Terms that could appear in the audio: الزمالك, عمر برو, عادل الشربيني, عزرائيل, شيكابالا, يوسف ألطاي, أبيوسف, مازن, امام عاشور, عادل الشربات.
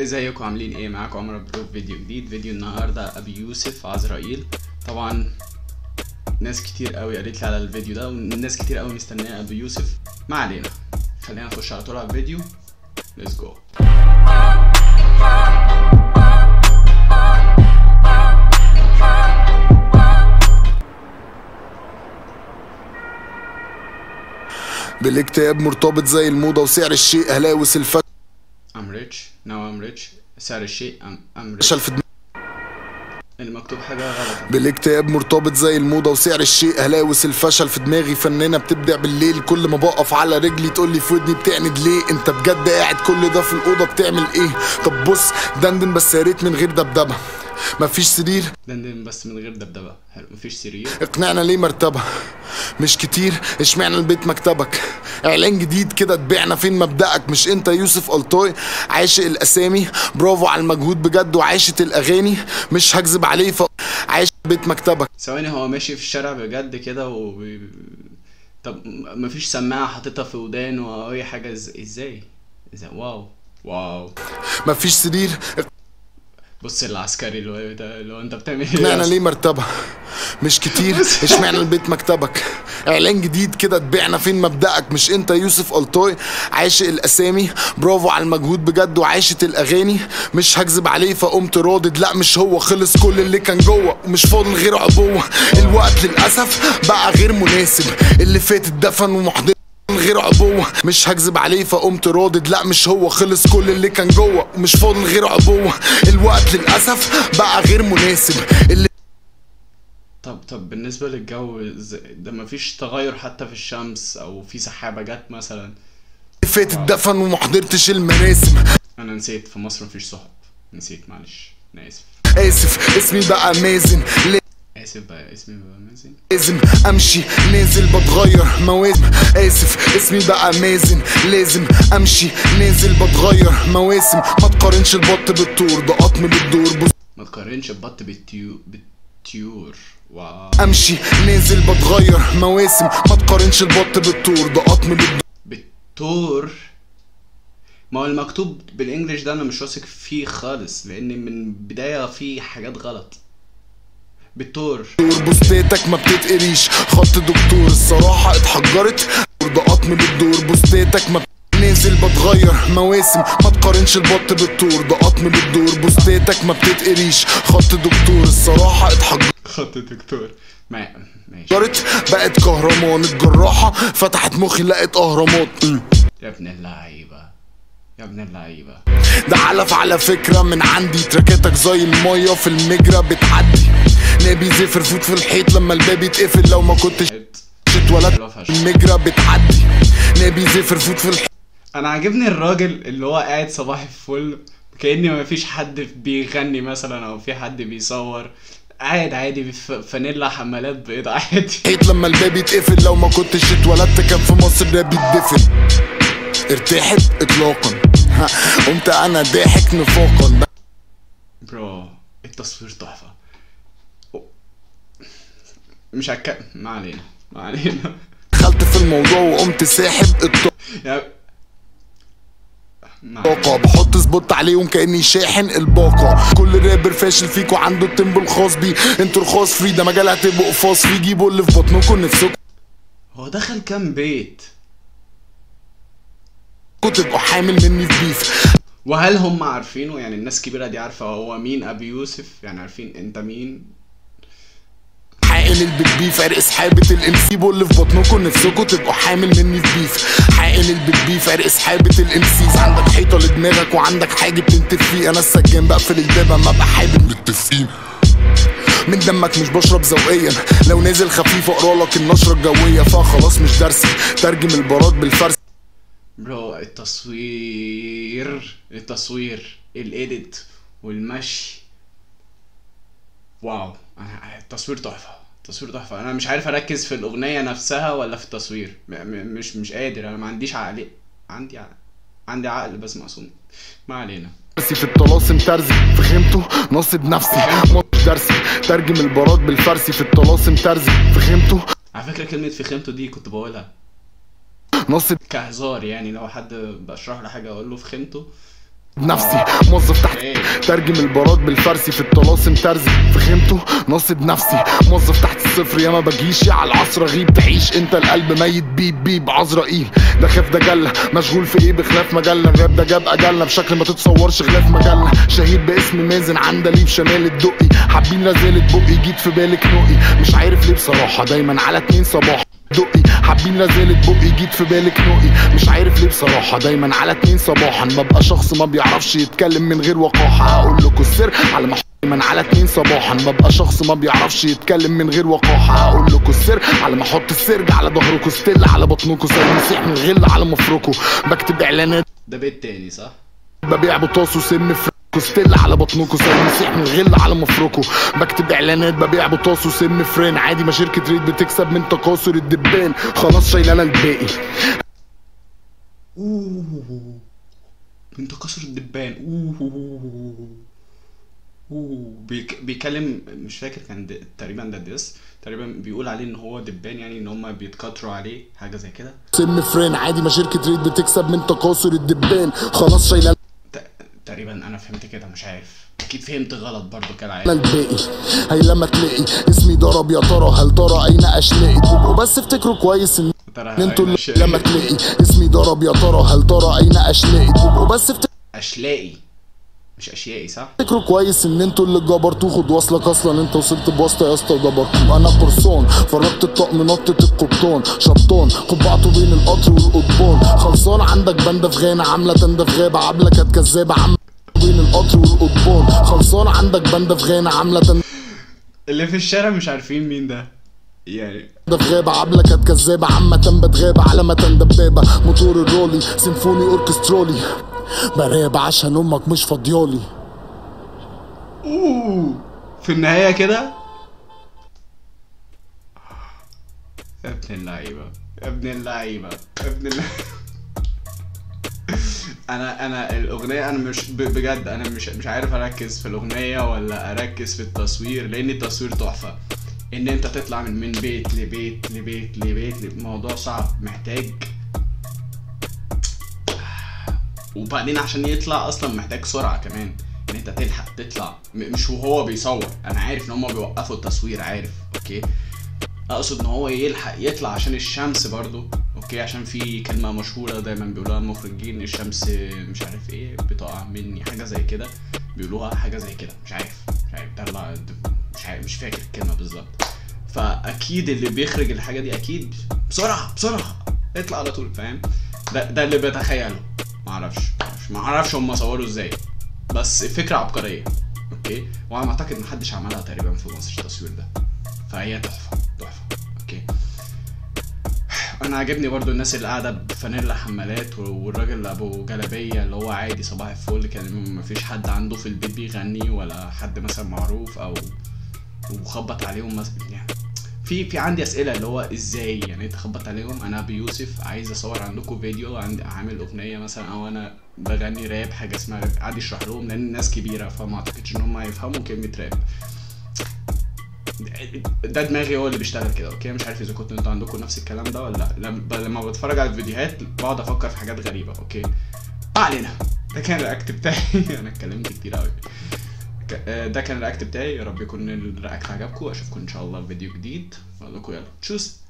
ازيكم عاملين ايه؟ معاكم عمر برو في فيديو جديد. فيديو النهارده أبيوسف عزرائيل. طبعا ناس كتير قوي قالت لي على الفيديو ده وناس كتير قوي مستنيه أبيوسف. ما علينا، خلينا نخش على طول على الفيديو. ليتس جو. بالاكتئاب مرتبط زي الموضه وسعر الشيء، هلاوس الفشل. I'm rich now I'm rich. سعر الشيء I'm rich. المكتوب حاجه غلط. بالاكتئاب مرتبط زي الموضه وسعر الشيء، هلاوس الفشل في دماغي. فنانه بتبدع بالليل، كل ما بقف على رجلي تقول لي في ودني بتعند ليه؟ انت بجد قاعد كل ده في الاوضه بتعمل ايه؟ طب بص دندن بس يا ريت من غير دبدبه. مفيش سرير دندن بس من غير دبدبه. حلو، مفيش سرير. اقنعنا ليه مرتبه مش كتير، اشمعنى البيت مكتبك؟ اعلان جديد كده تبيعنا فين مبدأك؟ مش انت يوسف ألطاي عاشق الاسامي؟ برافو على المجهود بجد وعاشة الاغاني، مش هكذب عليه عايش بيت مكتبك. ثواني، هو ماشي في الشارع بجد كده طب مفيش سماعه حاططها في ودانه او اي حاجه؟ ازاي؟ واو. مفيش سرير. بص العسكري اللي هو انت بتعمل ايه؟ اقنعنا ليه مرتبه مش كتير، اشمعنى البيت مكتبك؟ اعلان جديد كده تبيعنا فين مبدأك؟ مش انت يوسف ألطاي عاشق الاسامي؟ برافو على المجهود بجد وعاشة الاغاني، مش هكذب عليه فقمت رادد. لا مش هو، خلص كل اللي كان جوه ومش فاضل غير عبوه. الوقت للاسف بقى غير مناسب، اللي فات اتدفن ومحضر غير عبوه. مش هكذب عليه فقمت رادد. لا مش هو، خلص كل اللي كان جوه ومش فاضل غير عبوه. الوقت للاسف بقى غير مناسب، اللي طب بالنسبه للجو ده مفيش تغير حتى في الشمس او في سحابه جت مثلا؟ فات الدفن ومحضرتش المراسم. انا نسيت في مصر مفيش سحب، نسيت، معلش انا اسف. اسمي بقى مازن. لازم امشي نازل بتغير مواسم. اسمي بقى مازن، لازم امشي نازل بتغير مواسم. ما تقارنش البط بالطور، ده قطم بالدور. ما تقارنش البط بالطيور. واو. امشي نازل بتغير مواسم، ما تقارنش البط بالطور، ده قطم بالطور. ما هو المكتوب بالانجلش ده انا مش واثق فيه خالص، لان من بداية فيه حاجات غلط. بالتور بوستاتك ما بتتقريش، خط دكتور الصراحه اتحجرت. ده قطم بالدور. بوستاتك ما نازل بتغير مواسم، ما تقارنش البط بالطور. ده قطم بالدور. بوستاتك ما بتتقريش، خط دكتور الصراحه اتحجرت. خط دكتور ماشي. بقت كهرمان الجراحه، فتحت مخي لقت اهرامات. يا ابن اللعيبه يا ابن اللعيبه، ده علف على فكره من عندي. تركاتك زي الميه في المجرى بتعدي، نبي زفر فوت في الحيط لما الباب يتقفل. لو ما كنتش اتولدت المجرى بتعدي، نبي زفر فوت في الحيط. انا عاجبني الراجل اللي هو قاعد صباح الفل كأن ما فيش حد بيغني مثلا او في حد بيصور، قاعد عادي فانيلا حمالات بيض عادي. حيط لما الباب يتقفل، لو ما كنتش اتولدت كان في مصر ده بيتدفن. ارتحت اطلاقا، قمت انا ضاحك نفاقا. برو التصوير تحفه. مش هتكلم، ما علينا. دخلت في الموضوع وقمت ساحب الطاقة، بحط سبوت عليهم كاني شاحن الباقة. كل رابر فاشل فيكو عنده التمبو الخاص بيه، انتوا رخاص فري ده مجال هتبقوا قفاص فيه. جيبوا اللي في بطنكم نفسكم. هو دخل كام بيت؟ تبقوا حامل مني في بيف. وهل هم عارفينه؟ يعني الناس الكبيرة دي عارفة هو مين أبيوسف؟ يعني عارفين انت مين؟ حاقن البتبيف ارق سحابة الانسي. بقول اللي في بطنكم نفسكم تبقوا حامل مني في بيف. حاقن البتبيف ارق سحابة الانسيز. عندك حيطة لدماغك وعندك حاجة بتنتفيه. انا السجان بقفل الباب اما ابقى حابب متفقين. من دمك مش بشرب ذوقيا، لو نازل خفيف اقرالك النشرة الجوية. فخلاص مش درسي ترجم البارات بالفارسي. برو التصوير الإيديت والمشي، واو. التصوير تحفة، التصوير تحفة. أنا مش عارف أركز في الأغنية نفسها ولا في التصوير، مش قادر. أنا ما عنديش عقل، عندي عقل بس مقسوم. ما علينا. في الطلاسم ترزي في خيمته نصب نفسي. مش درسي ترجم البارات بالفارسي. في الطلاسم ترزي في خيمته. على فكرة كلمة في خيمته دي كنت بقولها نصب كهزار، يعني لو حد بشرح له حاجة أقول له في خيمته. نفسي موظف تحت ترجم البارات بالفارسي في الطلاسم ترزي في خيمته ناصب نفسي موظف تحت الصفر يا ما بجيش يا على العصر غيب تعيش انت القلب ميت بيب بيب عزرائيل ده خاف ده جله مشغول في ايه بخلاف مجله غاب ده جاب اجله بشكل ما تتصورش خلاف مجله شهيد باسم مازن عندليب شمال الدقي حابين لازالت بقي جيت في بالك نقي مش عارف ليه بصراحه دايما على 2 صباح دقي حابين لازالت بقي جيت في بالك نقي مش عارف ليه بصراحه دايما على 2 صباحا ببقى شخص ما بيعرفش يتكلم من غير وقاحه هقول لكم السر على ما دايما على 2 صباحا ببقى شخص ما بيعرفش يتكلم من غير وقاحه هقول لكم السر على ما احط السرج على ظهركم ستيل على بطنكم زي مسيح من غل على مفركم بكتب اعلانات ده بيت تاني صح ببيع بطاس وسم ستيل على بطنكو زي مسيح من غل على مفركو بكتب اعلانات ببيع بطاس وسم فران عادي ما شركه ريد بتكسب من تكاثر الدبان خلاص شايل انا الباقي من تكاثر الدبان بيكلم مش فاكر كان تقريبا ده ديس تقريبا بيقول عليه ان هو دبان يعني ان هم بيتكتروا عليه حاجه زي كده سم فران عادي ما شركه ريد بتكسب من تكاثر الدبان خلاص شايل تقريبا انا فهمت كده مش عارف اكيد فهمت غلط برضو كالعاده الباقي هي لما تلاقي اسمي ضرب يا ترى هل ترى اين اشلاقي تبقوا بس افتكروا كويس ان انتوا لما تلاقي اسمي ضرب يا ترى هل ترى اين اشلاقي تبقوا بس اشلاقي مش اشيائي صح؟ افتكروا كويس ان انتوا اللي جبرتوه خد وصلك اصلا انت وصلت بواسطه يا اسطى وجبرتوه انا قرصان فرقت الطقم نطت القبطان شبطان قبعته بين القطر والقضبان خلصان عندك باندا في غانا عامله تندا في غابه عامله كانت كذابه بين القطر والقضبان خلصان عندك باندا في غانا عامله اللي في الشارع مش عارفين مين ده يعني ده في غابه عبله كانت كذابه عامه بتغاب على ما دبابه موتور الرولي سيمفوني اوركسترالي براب عشان امك مش فاضيالي في النهايه كده يا ابن اللعيبه يا ابن اللعيبه يا ابن اللعيبه انا الاغنيه انا مش بجد انا مش عارف اركز في الاغنيه ولا اركز في التصوير لان التصوير تحفه ان انت تطلع من بيت لبيت لبيت لبيت موضوع صعب محتاج وبعدين عشان يطلع اصلا محتاج سرعه كمان ان انت تلحق تطلع مش وهو بيصور انا عارف ان هما بيوقفوا التصوير عارف اوكي اقصد ان هو يلحق يطلع عشان الشمس برضو اوكي عشان في كلمه مشهوره دايما بيقولوها المخرجين الشمس مش عارف ايه بتقع مني حاجه زي كده بيقولوها حاجه زي كده مش عارف ده مش فاكر الكلمه بالظبط فاكيد اللي بيخرج الحاجه دي اكيد بسرعه اطلع على طول فاهم ده اللي بتخيله معرفش هم صوروا ازاي بس فكره عبقريه اوكي وانا اعتقد محدش عملها تقريبا في مصر التصوير ده فهي تحفه اوكي انا عاجبني برضو الناس اللي قاعده بفانيلا حمالات والراجل اللي ابو جلابيه اللي هو عادي صباح الفل كان مفيش حد عنده في البيت بيغني ولا حد مثلا معروف او وخبط عليهم مثلا يعني في عندي اسئله اللي هو ازاي يعني تخبط عليهم انا أبيوسف عايز اصور عندكم فيديو عامل اغنيه مثلا او انا بغني راب حاجه اسمها راب قاعد اشرح لهم لان الناس كبيره فما اعتقدش ان هم هيفهموا كلمه راب ده دماغي هو اللي بيشتغل كده اوكي مش عارف اذا كنتوا انتوا عندكم نفس الكلام ده ولا لا لما بتفرج على الفيديوهات بقعد افكر في حاجات غريبه اوكي علينا ده كان الرياكت بتاعي انا اتكلمت كتير قوي ده كان الرياكت بتاعي يا رب يكون الرياكت عجبكم اشوفكم ان شاء الله في فيديو جديد اقول لكم يلا تشوس